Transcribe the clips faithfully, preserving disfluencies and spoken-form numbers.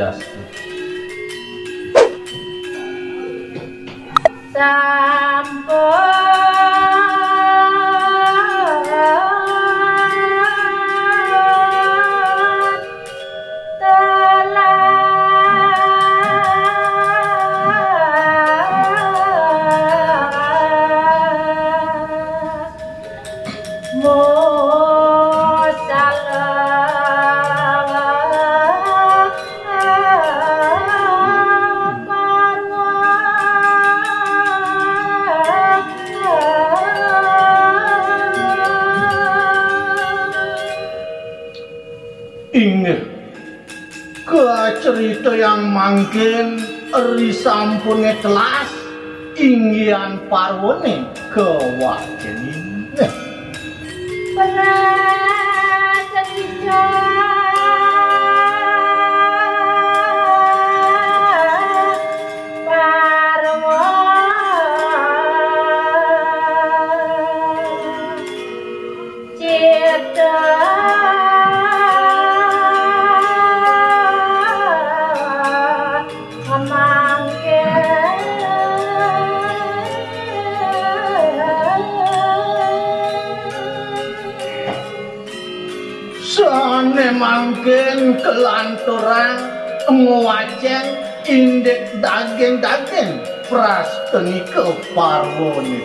just Sampo. Ingat ke cerita yang mangkin eri sampune telas inggian parwone ke wajenin pernah cerita mungkin kelanturan ngwacen indek daging-daging prasteni ke parwone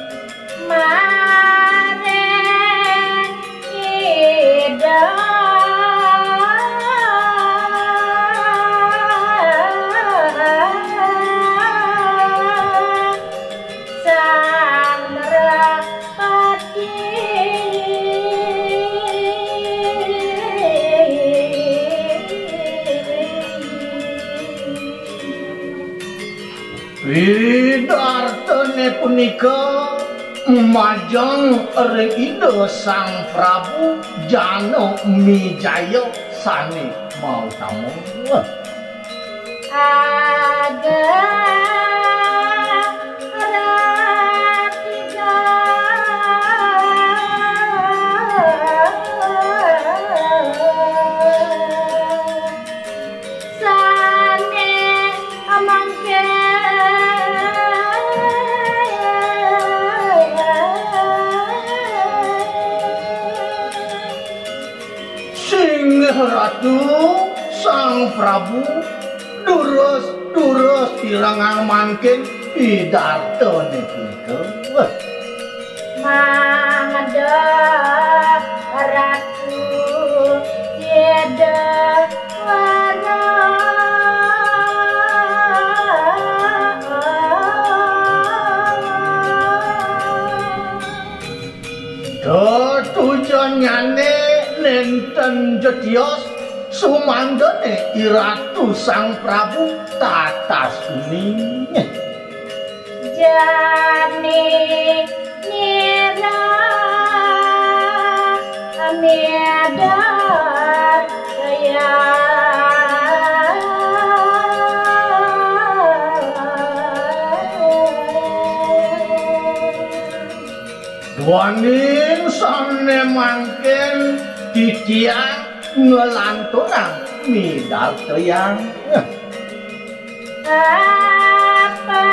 maren ide Widartene punika majang ring ide sang Prabu Jano Mijaya sane mau tamu ada Ratu sang Prabu durus durus tirangan mangkin pidarto niku mangada ratu tiada wana tujuannya nenten jetios sumandone iratu sang Prabu tata suni jane nira amedar kaya waning sane mangkin titian ngelanturan midal toyang apa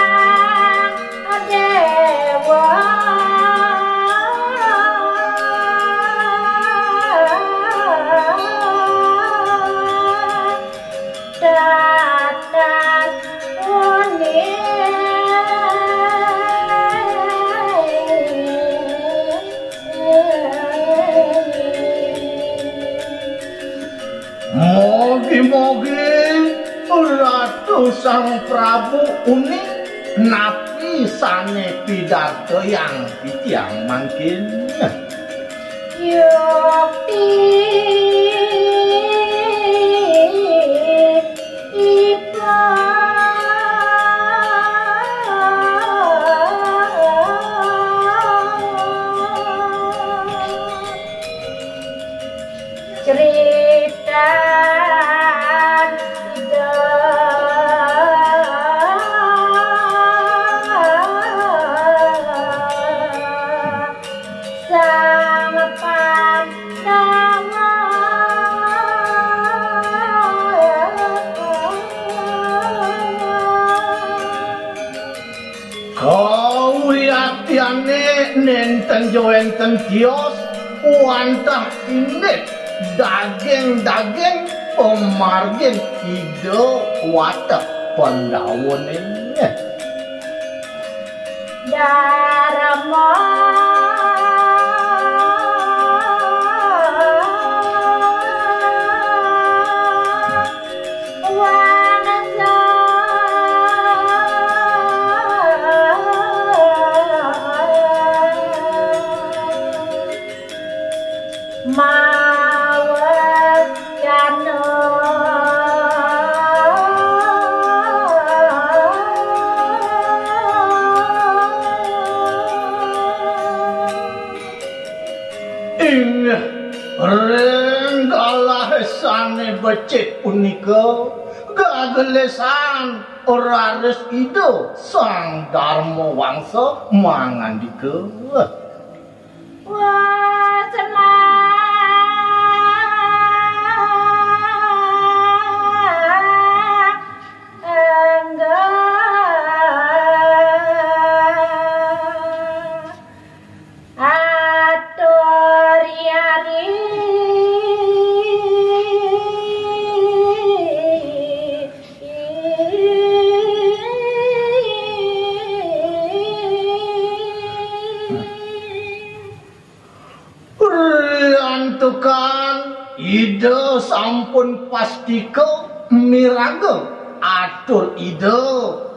dewa datang unik mogi-mogi Ratu sang Prabu unik napi sane pidato yang pitiang mangkin. Nenteng jo enten kios, wantah indek, daging-daging, pemargin, hijau, watak, Pandawa ngewana. Dharma becek punika gagelesan ora reskido sang Dharma Wangsa mangandika ide sampun pastiko miraga atur ide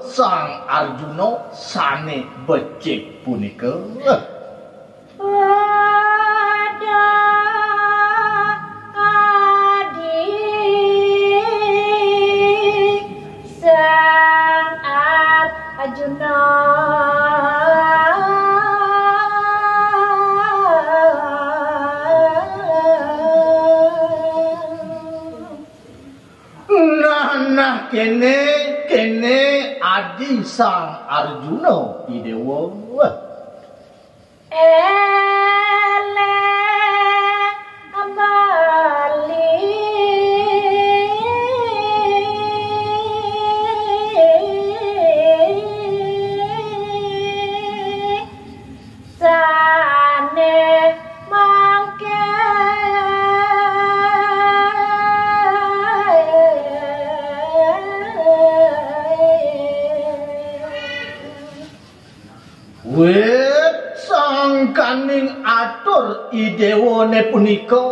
sang Arjuna sane becik punika kene kene adi sang Arjuna idewa ele amali sane kaning atur idewane punika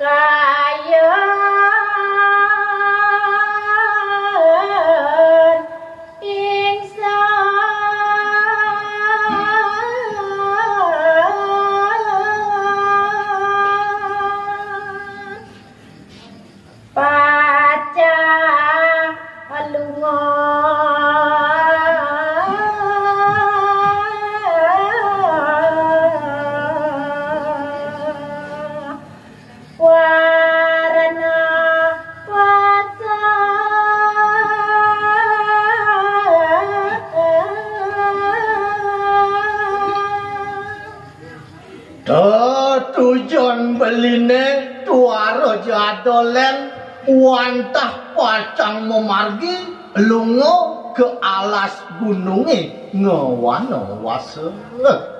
kayun insan paca halungan Tujuan beline tuaro jadolen wantah pacang memargi lungo ke alas gunungi ngewana wasa.